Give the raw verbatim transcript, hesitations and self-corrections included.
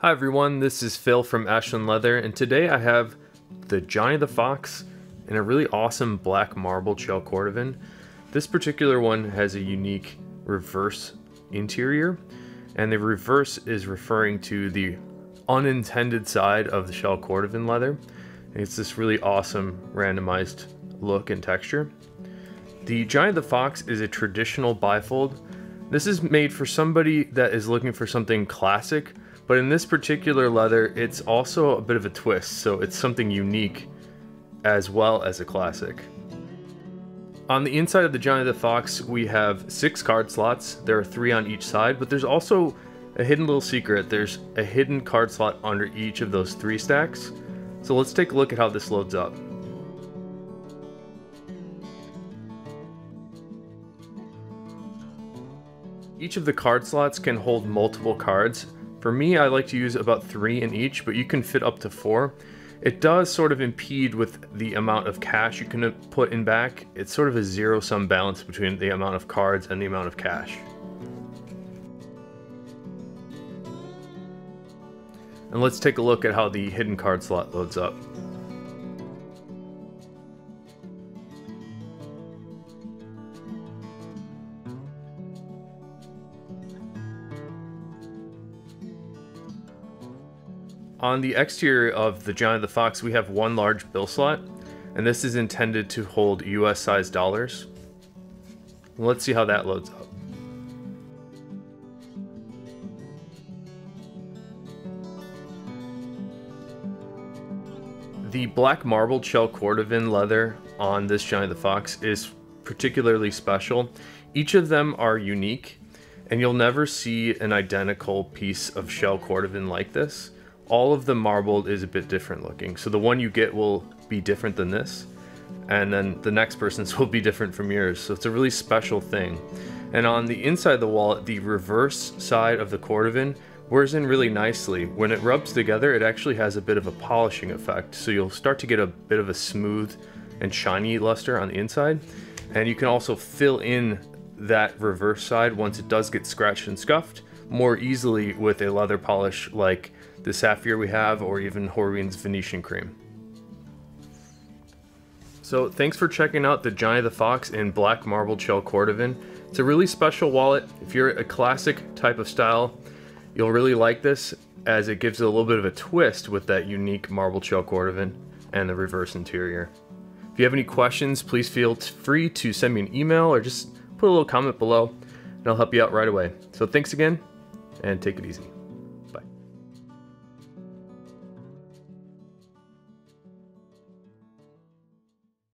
Hi everyone, this is Phil from Ashland Leather, and today I have the Johnny the Fox in a really awesome black marble shell cordovan. This particular one has a unique reverse interior, and the reverse is referring to the unintended side of the shell cordovan leather. It's this really awesome randomized look and texture. The Johnny the Fox is a traditional bifold. This is made for somebody that is looking for something classic, but in this particular leather, it's also a bit of a twist, so it's something unique as well as a classic. On the inside of the Johnny the Fox, we have six card slots. There are three on each side, but there's also a hidden little secret. There's a hidden card slot under each of those three stacks. So let's take a look at how this loads up. Each of the card slots can hold multiple cards. For me, I like to use about three in each, but you can fit up to four. It does sort of impede with the amount of cash you can put in back. It's sort of a zero-sum balance between the amount of cards and the amount of cash. And let's take a look at how the hidden card slot loads up. On the exterior of the Johnny the Fox, we have one large bill slot, and this is intended to hold U S sized dollars. Let's see how that loads up. The black marbled shell cordovan leather on this Johnny the Fox is particularly special. Each of them are unique, and you'll never see an identical piece of shell cordovan like this. All of the marbled is a bit different looking. So the one you get will be different than this, and then the next person's will be different from yours. So it's a really special thing. And on the inside of the wallet, the reverse side of the cordovan wears in really nicely. When it rubs together, it actually has a bit of a polishing effect. So you'll start to get a bit of a smooth and shiny luster on the inside. And you can also fill in that reverse side once it does get scratched and scuffed more easily with a leather polish like the Saphir we have, or even Horween's Venetian cream. So thanks for checking out the Johnny the Fox in black marbled shell cordovan. It's a really special wallet. If you're a classic type of style, you'll really like this, as it gives it a little bit of a twist with that unique marbled shell cordovan and the reverse interior. If you have any questions, please feel free to send me an email or just put a little comment below, and I'll help you out right away. So thanks again, and take it easy.